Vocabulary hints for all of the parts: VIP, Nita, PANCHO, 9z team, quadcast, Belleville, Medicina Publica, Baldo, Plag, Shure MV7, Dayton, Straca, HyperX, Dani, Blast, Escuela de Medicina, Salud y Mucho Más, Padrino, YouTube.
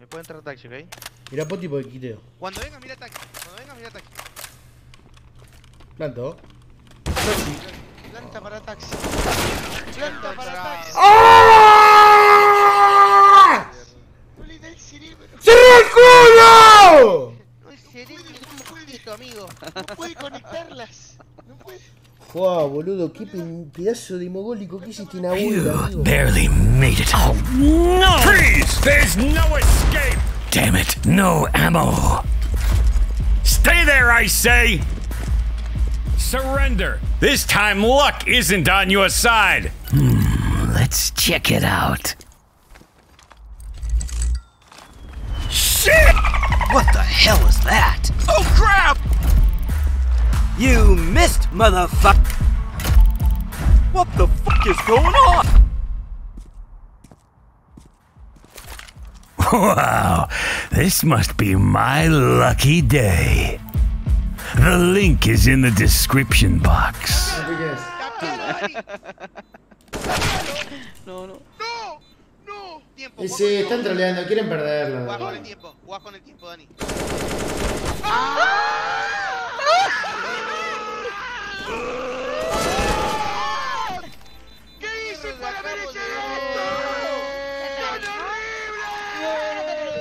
Me puede entrar taxi, ¿ok? Mirá Poti por el quiteo. Cuando venga, mira taxi. Planto. Taxi. Planta para taxi. Planta para taxi. ¡Aaaaaaah! No le da el cerebro. ¡Cerrá el culo! No, el cerebro no puede esto, amigo. No puede conectarlas. No puede. Wow, boludo, qué pedazo de mogólico que hiciste en abuela, amigo. Barely made it. Oh, no. Freeze! There's no escape. Damn it, no ammo. Stay there, I say. Surrender. This time luck isn't on your side. Let's check it out. Shit! What the hell is that? Oh crap! You missed, motherfucker! What the fuck is going on? Wow, this must be my lucky day. The link is in the description box. No, no. No, no. Tiempo. Sí, están troleando, quieren perderlo. Guau con el tiempo, Dani. ¿Qué hice para merecer esto?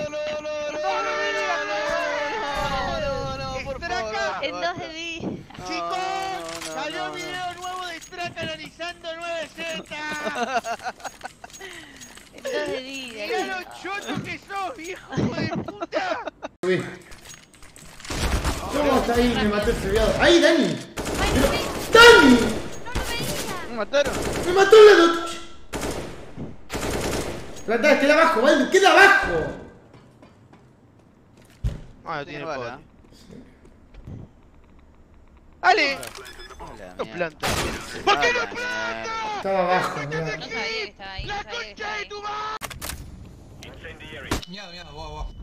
¡No, no, no! ¡Straca! En 2D. Chicos, salió un video nuevo de Straca analizando 9Z. En 2D. ¡Mira lo choto que sos, viejo de puta! ¿Cómo está ahí? Me mató el friado. ¡Ahí, Dani! ¡Dani! Me mataron. ¡Me mató la noche! Plantá, queda abajo, Baldo, queda abajo. Ah, no tiene bala. ¡Ale! ¡No planta! ¿Por qué no planta? Estaba abajo, no sabía que estaba ahí. ¡La concha de tu madre! Miedo, wow.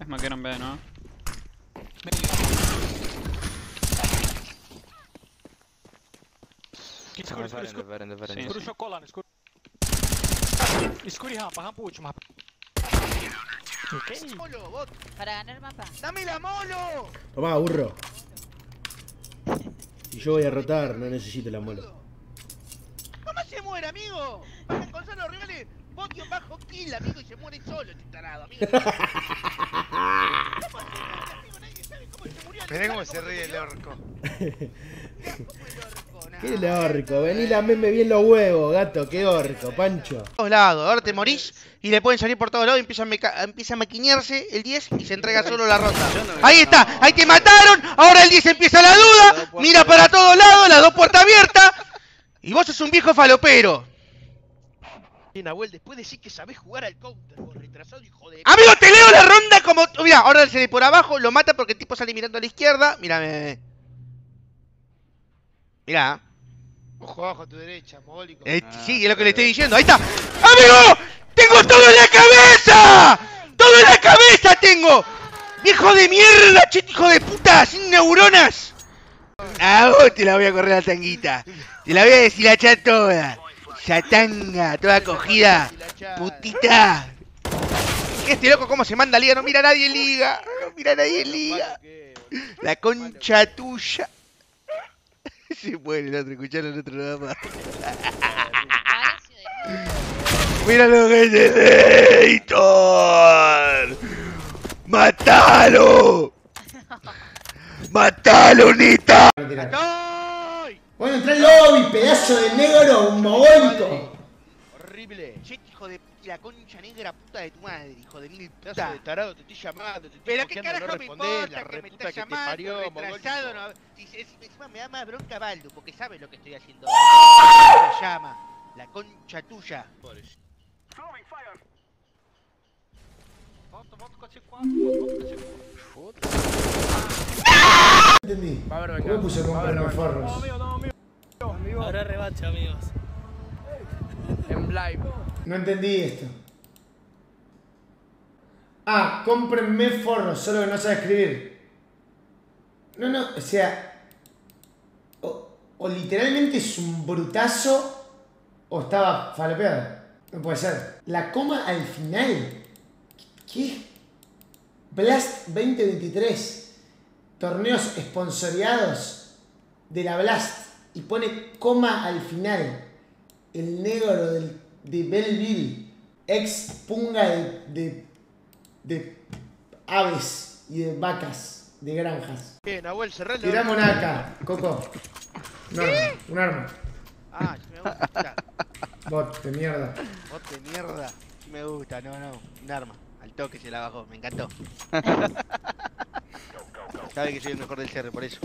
Es maquero en B, ¿no? Escuro, escuro, chocolate, escuro. Escuro y rampa, última. ¿Qué? Para ganar el mapa. ¡Dame la molo! Tomá, burro. Y yo voy a rotar, no necesito la molo. ¡Mamá se muere, amigo! Baja con solo regales, botio bajo kill, amigo, y se muere solo este tarado, amigo. Mirá cómo se ríe el orco. Qué orco, vení lameme bien los huevos, gato, qué orco, Pancho. Por todos lados, ahora te morís y le pueden salir por todos lados y empieza a maquinearse el 10 y se entrega solo la ronda. Ahí está, ahí te mataron, ahora el 10 empieza la duda, mira para todos lados, las dos puertas abiertas y vos sos un viejo falopero. Nahuel, después decís que sabés jugar al counter, vos retrasado, hijo de... ¡Amigo, te leo la ronda como...! Mirá, ahora sale por abajo, lo mata porque el tipo sale mirando a la izquierda. Mirá. Mirá. Ojo abajo a tu derecha, mogólico. Sí, es lo que le estoy diciendo. ¡Ahí está! ¡Amigo! ¡Tengo todo en la cabeza! ¡Todo en la cabeza tengo! ¡Viejo de mierda, chete, hijo de puta! ¡Sin neuronas! A vos te la voy a correr a la tanguita. Te la voy a deshilachar toda. Satanga, toda cogida, putita. Este loco cómo se manda a liga, no mira a nadie en liga. La concha tuya. Se muere el otro, escucharon el otro nada más. Mira lo que es Dayton. ¡Matalo! ¡Matalo, Nita! Bueno, entra el lobby, pedazo de negro, un mogólico. Horrible. Che, hijo de la concha negra puta de tu madre, hijo de mil puta. Pedazo de tarado, te estoy llamando, te estoy... Pero qué carajo no me importa que me estás llamando, parió, retrasado, no... Encima me da más bronca Baldo, porque sabes lo que estoy haciendo. Me llama, la concha tuya. Entendí. ¿Cómo puse a comprar los forros? Ahora rebacha, amigos. En live. No entendí esto. Ah, cómprenme forros, solo que no sabe escribir. No, no, o sea. O literalmente es un brutazo o estaba falopeado. No puede ser. La coma al final. ¿Qué? Blast 2023, torneos esponsoreados de la Blast, y pone coma al final. El negro de Belleville, ex punga de aves y de vacas, de granjas. Bien, Abuel, cerrá el arma. Tiramos una AK, Coco. Un arma, un arma. Ah, me gusta. Bot de mierda. Bot de mierda. Me gusta, no. Un arma. Al toque se la bajó, me encantó. Sabe que soy el mejor del CR, por eso.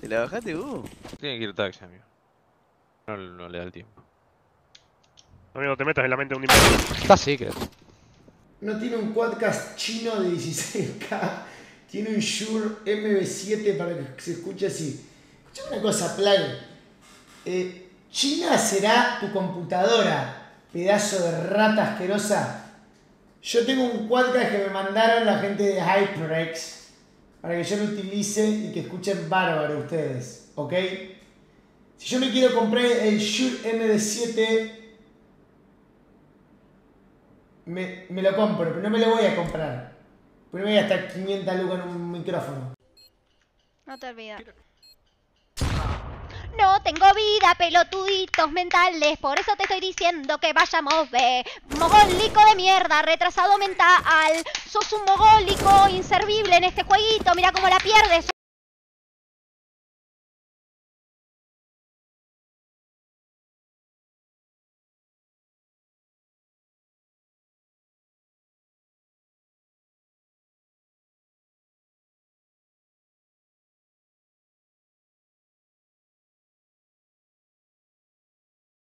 ¿Te la bajaste vos? Tiene que ir taxi, amigo. No le da el tiempo. Amigo, te metas en la mente de un imbécil. Está secret. No tiene un quadcast chino de 16K. Tiene un Shure MV7 para que se escuche así. Escuchame una cosa, Plag. China será tu computadora, pedazo de rata asquerosa. Yo tengo un quadcast que me mandaron la gente de HyperX para que yo lo utilice y que escuchen bárbaro ustedes, ¿ok? Si yo me quiero comprar el Shure MV7, me lo compro, pero no me lo voy a comprar. Porque me voy a gastar 500 lucas en un micrófono. No te olvides. No tengo vida, pelotuditos mentales, por eso te estoy diciendo que vayamos de mogólico de mierda, retrasado mental. Sos un mogólico inservible en este jueguito, mira cómo la pierdes.